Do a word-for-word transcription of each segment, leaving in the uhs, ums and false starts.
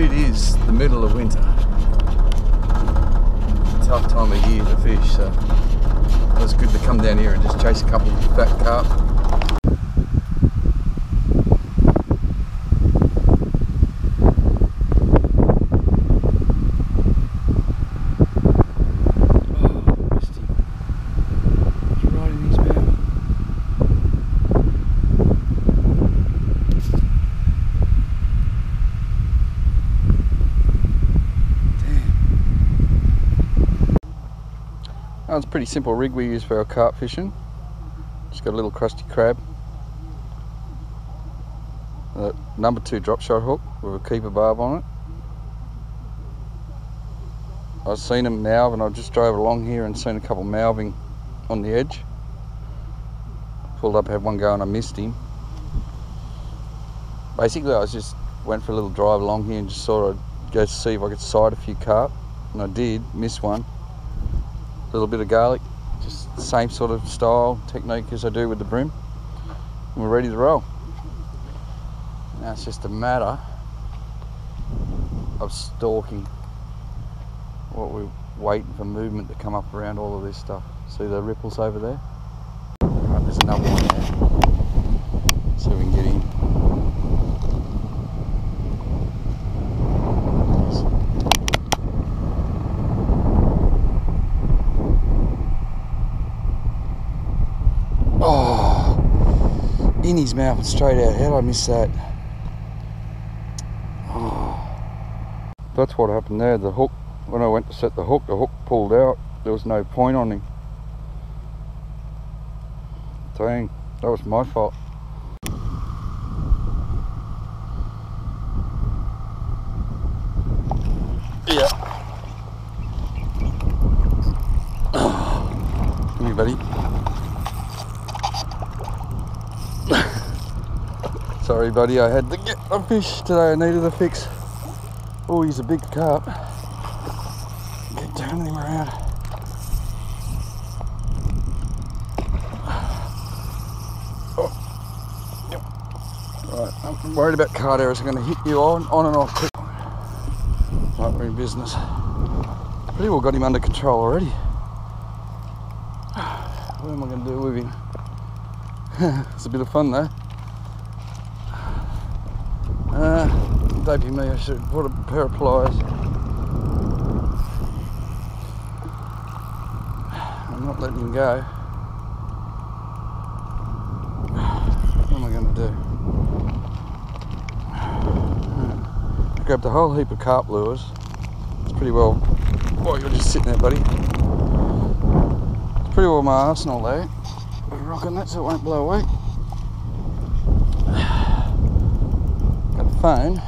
It is the middle of winter. Tough time of year to fish, so it was good to come down here and just chase a couple of fat carp. It's a pretty simple rig we use for our carp fishing. Just got a little crusty crab, a number two drop shot hook with a keeper barb on it. I've seen them malve, and I just drove along here and seen a couple malving on the edge. Pulled up, had one go, and I missed him. Basically, I was just went for a little drive along here and just thought I'd go see if I could sight a few carp, and I did miss one. A little bit of garlic, just the same sort of style technique as I do with the bream, and we're ready to roll. Now it's just a matter of stalking what we're waiting for movement to come up around all of this stuff. See the ripples over there? Right, there's another one there. So we can get in. In his mouth and straight out. How did I miss that? Oh. That's what happened there. The hook, when I went to set the hook, the hook pulled out. There was no point on him. Dang, that was my fault. Yeah. Come here, buddy. Sorry buddy, I had to get a fish today, I needed a fix. Oh, he's a big carp. Keep turning him around. Oh. Right, I'm worried about card errors, I'm going to hit you on, on and off quick. Right, we're in business. Pretty well got him under control already. What am I going to do with him? It's a bit of fun though. Uh, baby me, I should have bought a pair of pliers. I'm not letting him go. What am I going to do? I grabbed a whole heap of carp lures. It's pretty well... Boy, you're just sitting there, buddy. It's pretty well my arsenal there. We're rocking that so it won't blow away. Phone, I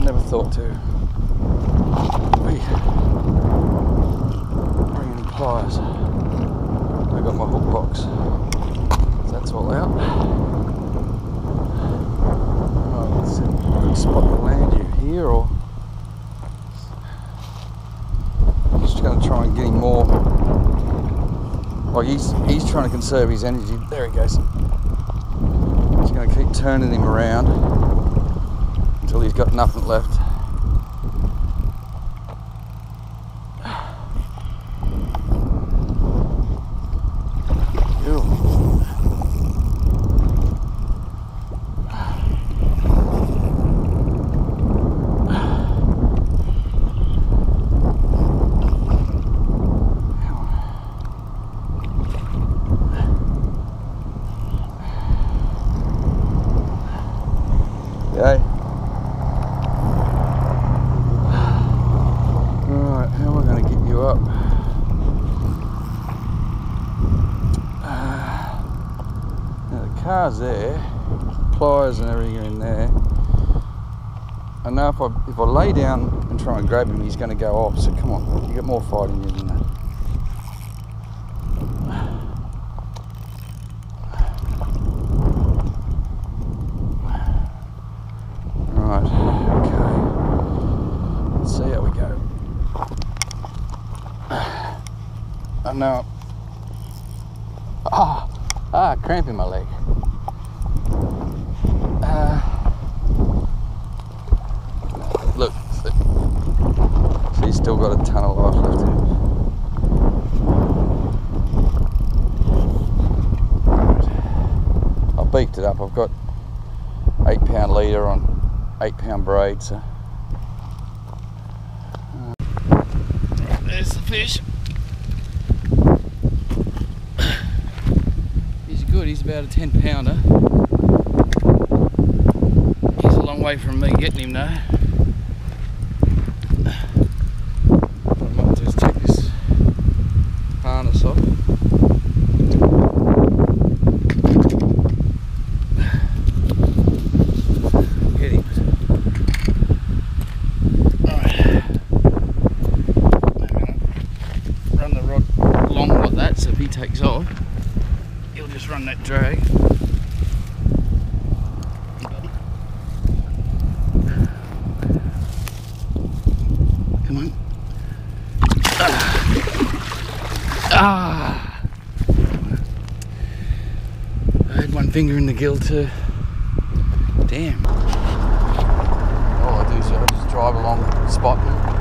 never thought to bring any pliers. I got my hook box, so that's all out. Right, let's see if I can spot the land you here, or I'm just going to try and get him more. Like he's, he's trying to conserve his energy. There he goes. Just going to keep turning him around until he's got nothing left. Car's there, pliers and everything are in there. I know if I, if I lay down and try and grab him, he's going to go off, so come on, you get more fight in you than that. Right, okay, let's see how we go. I know. Ah, ah, cramping my leg. got a ton of life left in it. I beaked it up. I've got eight pound leader on eight pound braid, so. There's the fish. He's good, he's about a ten pounder. He's a long way from me getting him though. Takes off, he'll just run that drag. Come on. Ah! I had one finger in the gill too. Damn. All I do is I just drive along the spot.